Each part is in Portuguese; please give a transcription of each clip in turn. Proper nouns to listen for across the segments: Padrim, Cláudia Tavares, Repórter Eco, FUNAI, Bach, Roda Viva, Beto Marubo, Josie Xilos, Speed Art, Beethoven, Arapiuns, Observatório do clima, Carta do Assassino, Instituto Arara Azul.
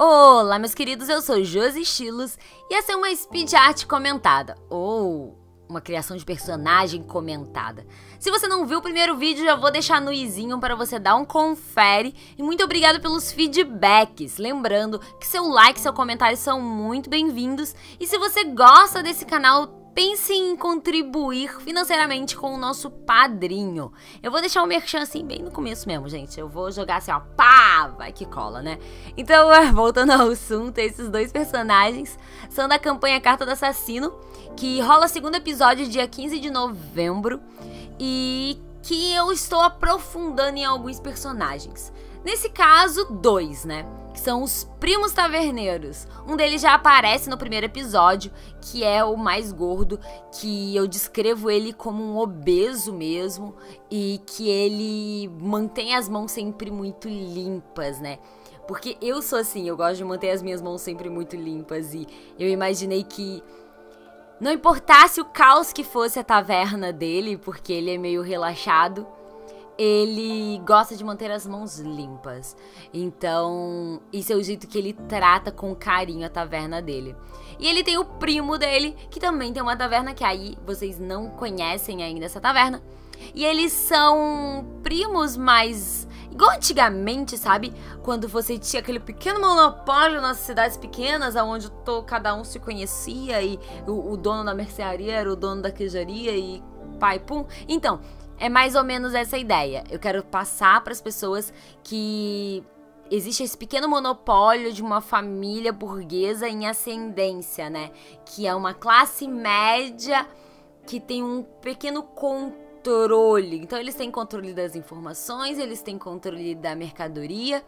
Olá, meus queridos, eu sou Josie Xilos e essa é uma speed art comentada, ou uma criação de personagem comentada. Se você não viu o primeiro vídeo, já vou deixar no izinho para você dar um confere e muito obrigado pelos feedbacks. Lembrando que seu like e seu comentário são muito bem-vindos e se você gosta desse canal, pense em contribuir financeiramente com o nosso padrinho. Eu vou deixar o merchan assim bem no começo mesmo, gente. Eu vou jogar assim, ó, pá, vai que cola, né? Então, voltando ao assunto, esses dois personagens são da campanha Carta do Assassino, que rola o segundo episódio dia 15 de novembro e que eu estou aprofundando em alguns personagens. Nesse caso, dois, né? Que são os primos taverneiros. Um deles já aparece no primeiro episódio, que é o mais gordo, que eu descrevo ele como um obeso mesmo, e que ele mantém as mãos sempre muito limpas, né? Porque eu sou assim, eu gosto de manter as minhas mãos sempre muito limpas, e eu imaginei que não importasse o caos que fosse a taverna dele, porque ele é meio relaxado, ele gosta de manter as mãos limpas. Então, esse é o jeito que ele trata com carinho a taverna dele. E ele tem o primo dele, que também tem uma taverna, que aí vocês não conhecem ainda essa taverna. E eles são primos, mas igual antigamente, sabe? Quando você tinha aquele pequeno monopólio nas cidades pequenas, onde cada um se conhecia, e o dono da mercearia era o dono da queijaria, e pai, pum. Então, é mais ou menos essa ideia. Eu quero passar para as pessoas que existe esse pequeno monopólio de uma família burguesa em ascendência, né? Que é uma classe média que tem um pequeno controle. Então, eles têm controle das informações, eles têm controle da mercadoria.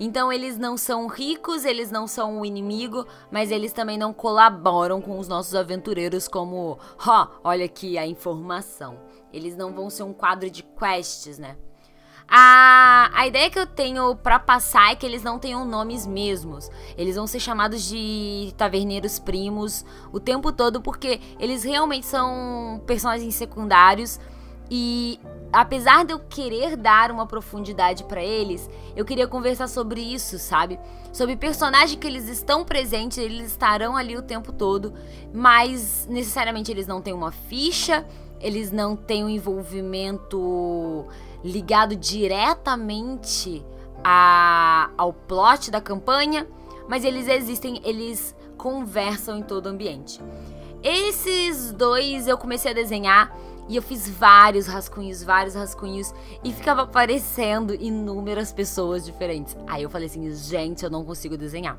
Então, eles não são ricos, eles não são o inimigo, mas eles também não colaboram com os nossos aventureiros como, ó, olha aqui a informação. Eles não vão ser um quadro de quests, né? A ideia que eu tenho pra passar é que eles não tenham nomes mesmos. Eles vão ser chamados de taverneiros primos o tempo todo, porque eles realmente são personagens secundários e, apesar de eu querer dar uma profundidade pra eles, eu queria conversar sobre isso, sabe? Sobre personagem que eles estão presentes, eles estarão ali o tempo todo, mas necessariamente eles não têm uma ficha, eles não têm um envolvimento ligado diretamente ao plot da campanha, mas eles existem, eles conversam em todo o ambiente. Esses dois eu comecei a desenhar e eu fiz vários rascunhos e ficava aparecendo inúmeras pessoas diferentes. Aí eu falei assim, gente, eu não consigo desenhar.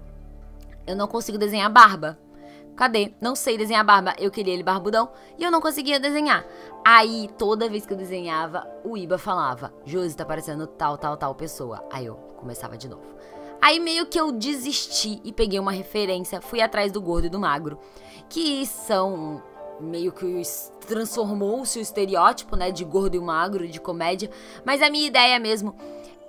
Eu não consigo desenhar barba. Cadê? Não sei desenhar barba. Eu queria ele barbudão e eu não conseguia desenhar. Aí, toda vez que eu desenhava, o Iba falava, Josi, tá parecendo tal, tal, tal pessoa. Aí eu começava de novo. Aí meio que eu desisti e peguei uma referência, fui atrás do gordo e do magro, que são... meio que transformou-se o estereótipo, né, de gordo e magro, de comédia, mas a minha ideia mesmo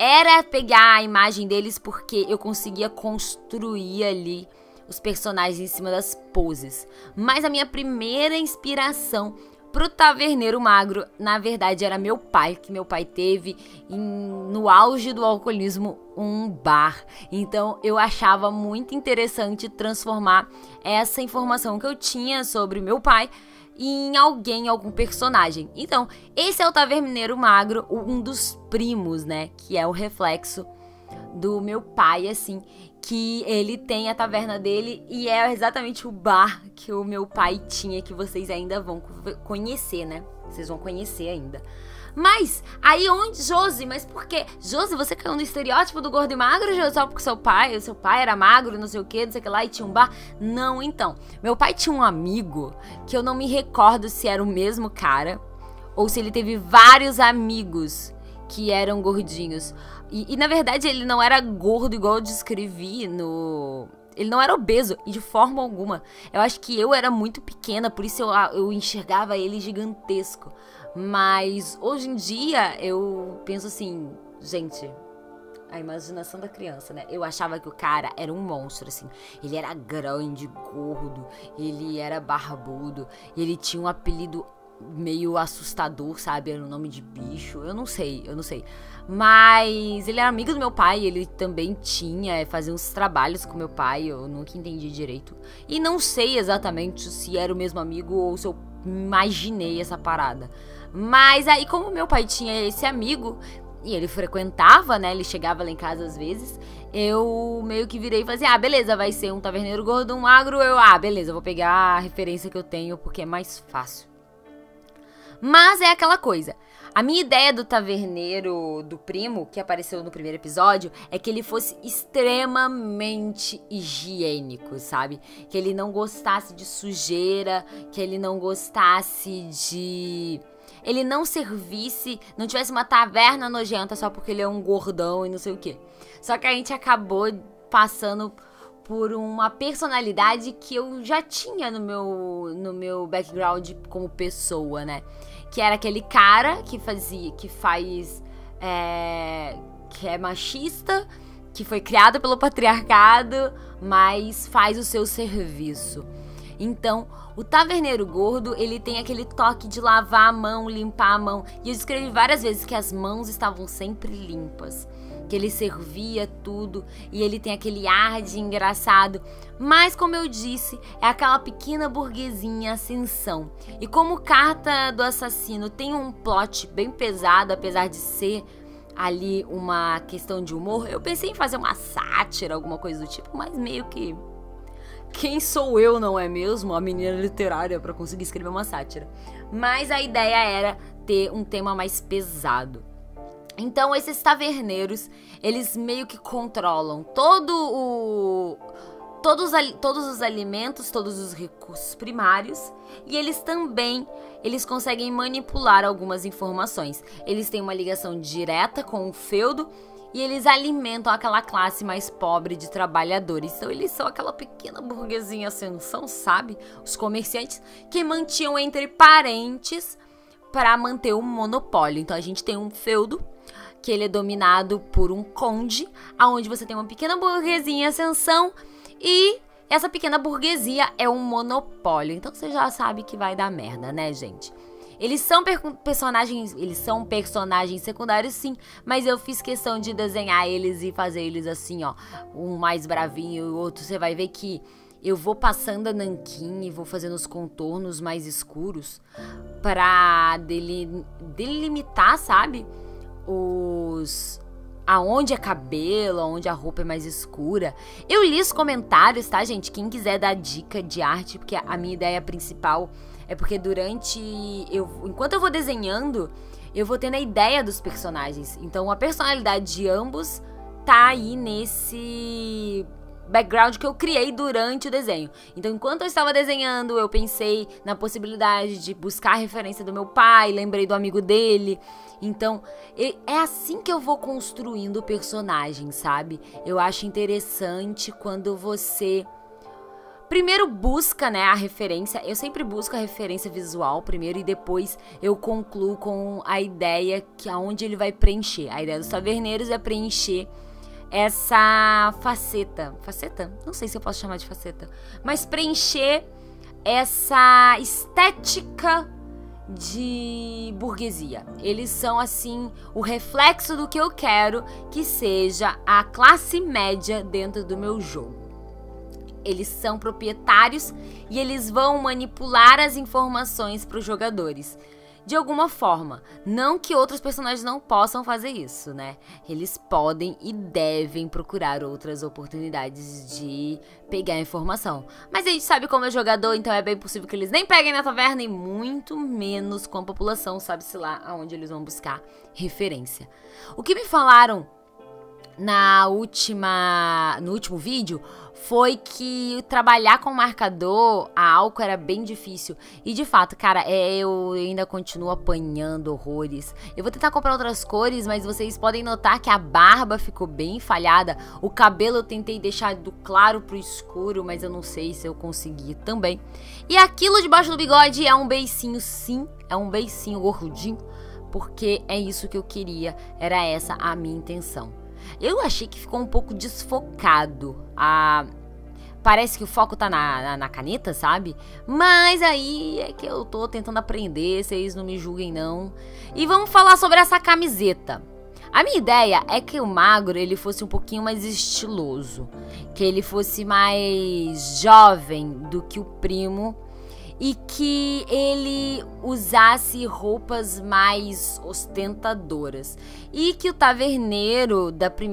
era pegar a imagem deles porque eu conseguia construir ali os personagens em cima das poses. Mas a minha primeira inspiração pro taverneiro magro, na verdade, era meu pai, que meu pai teve, no auge do alcoolismo, um bar. Então, eu achava muito interessante transformar essa informação que eu tinha sobre meu pai em alguém, algum personagem. Então, esse é o taverneiro magro, um dos primos, né, que é o reflexo do meu pai, assim, que ele tem a taverna dele e é exatamente o bar que o meu pai tinha, que vocês ainda vão conhecer, né? Vocês vão conhecer ainda. Mas, aí onde, Josi, mas por quê? Josi, você caiu no estereótipo do gordo e magro, Josi, só porque seu pai era magro, não sei o que, não sei o que lá, e tinha um bar? Não, então, meu pai tinha um amigo que eu não me recordo se era o mesmo cara ou se ele teve vários amigos que eram gordinhos. E na verdade ele não era gordo igual eu descrevi no... Ele não era obeso, e de forma alguma. Eu acho que eu era muito pequena, por isso eu enxergava ele gigantesco. Mas hoje em dia eu penso assim, gente, a imaginação da criança, né? Eu achava que o cara era um monstro, assim. Ele era grande, gordo, ele era barbudo, ele tinha um apelido meio assustador, sabe? Era um nome de bicho, eu não sei. Mas ele era amigo do meu pai, ele também fazia uns trabalhos com meu pai, eu nunca entendi direito. E não sei exatamente se era o mesmo amigo ou se eu imaginei essa parada. Mas aí, como meu pai tinha esse amigo, e ele frequentava, né, ele chegava lá em casa às vezes, eu meio que virei e falei assim, ah, beleza, vai ser um taverneiro gordo, um magro, beleza, vou pegar a referência que eu tenho porque é mais fácil. Mas é aquela coisa, a minha ideia do taverneiro do primo, que apareceu no primeiro episódio, é que ele fosse extremamente higiênico, sabe? Que ele não gostasse de sujeira, que ele não gostasse de... ele não servisse, não tivesse uma taverna nojenta só porque ele é um gordão e não sei o quê. Só que a gente acabou passando por uma personalidade que eu já tinha no meu background como pessoa, né? Que era aquele cara que é machista, que foi criado pelo patriarcado, mas faz o seu serviço. Então, o taverneiro gordo, ele tem aquele toque de lavar a mão, limpar a mão. E eu escrevi várias vezes que as mãos estavam sempre limpas, que ele servia tudo e ele tem aquele ar de engraçado. Mas, como eu disse, é aquela pequena burguesinha ascensão. E como Carta do Assassino tem um plot bem pesado, apesar de ser ali uma questão de humor, eu pensei em fazer uma sátira, alguma coisa do tipo, mas meio que... quem sou eu, não é mesmo? A menina literária pra conseguir escrever uma sátira. Mas a ideia era ter um tema mais pesado. Então, esses taverneiros, eles meio que controlam todos os alimentos, todos os recursos primários, e eles também, eles conseguem manipular algumas informações. Eles têm uma ligação direta com o feudo e eles alimentam aquela classe mais pobre de trabalhadores. Então, eles são aquela pequena burguesinha ascensão, sabe? Os comerciantes que mantinham entre parentes para manter o monopólio. Então, a gente tem um feudo que ele é dominado por um conde, aonde você tem uma pequena burguesinha em ascensão e essa pequena burguesia é um monopólio. Então você já sabe que vai dar merda, né, gente? Eles são personagens secundários, sim, mas eu fiz questão de desenhar eles e fazer eles assim, ó, um mais bravinho e o outro. Você vai ver que eu vou passando a nanquim e vou fazendo os contornos mais escuros pra delimitar, sabe? Aonde é cabelo, aonde a roupa é mais escura. Eu li os comentários, tá, gente? Quem quiser dar dica de arte, porque a minha ideia principal é porque enquanto eu vou desenhando, eu vou tendo a ideia dos personagens. Então a personalidade de ambos tá aí nesse background que eu criei durante o desenho. Então, enquanto eu estava desenhando, eu pensei na possibilidade de buscar a referência do meu pai, lembrei do amigo dele. Então, é assim que eu vou construindo o personagem, sabe? Eu acho interessante quando você primeiro busca, né, a referência. Eu sempre busco a referência visual primeiro e depois eu concluo com a ideia que aonde ele vai preencher. A ideia dos taverneiros é preencher essa faceta. Faceta? Não sei se eu posso chamar de faceta. Mas preencher essa estética de burguesia. Eles são, assim, o reflexo do que eu quero que seja a classe média dentro do meu jogo. Eles são proprietários e eles vão manipular as informações para os jogadores. De alguma forma, não que outros personagens não possam fazer isso, né? Eles podem e devem procurar outras oportunidades de pegar a informação. Mas a gente sabe como é jogador, então é bem possível que eles nem peguem na taverna e muito menos com a população, sabe-se lá aonde eles vão buscar referência. O que me falaram no último vídeo foi que trabalhar com marcador a álcool era bem difícil. E de fato, cara, eu ainda continuo apanhando horrores. Eu vou tentar comprar outras cores, mas vocês podem notar que a barba ficou bem falhada. O cabelo eu tentei deixar do claro pro escuro, mas eu não sei se eu consegui também. E aquilo debaixo do bigode é um beicinho, sim. É um beicinho gordinho, porque é isso que eu queria. Era essa a minha intenção. Eu achei que ficou um pouco desfocado Parece que o foco tá na caneta, sabe? Mas aí é que eu tô tentando aprender, vocês não me julguem não. E vamos falar sobre essa camiseta. A minha ideia é que o magro, ele fosse um pouquinho mais estiloso. Que ele fosse mais jovem do que o primo. E que ele usasse roupas mais ostentadoras. E que o taverneiro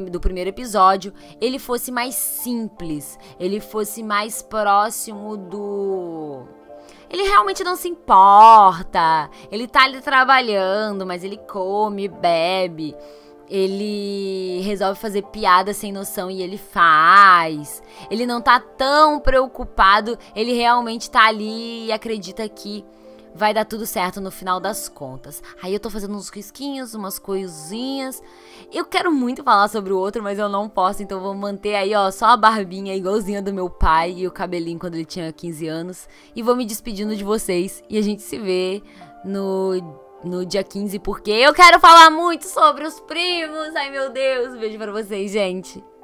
do primeiro episódio, ele fosse mais simples. Ele fosse mais próximo do... Ele realmente não se importa. Ele tá ali trabalhando, mas ele come, bebe. Ele resolve fazer piada sem noção e ele faz. Ele não tá tão preocupado. Ele realmente tá ali e acredita que vai dar tudo certo no final das contas. Aí eu tô fazendo uns risquinhos, umas coisinhas. Eu quero muito falar sobre o outro, mas eu não posso. Então vou manter aí, ó, só a barbinha igualzinha do meu pai e o cabelinho quando ele tinha 15 anos. E vou me despedindo de vocês. E a gente se vê no dia 15, porque eu quero falar muito sobre os primos. Ai, meu Deus. Beijo pra vocês, gente.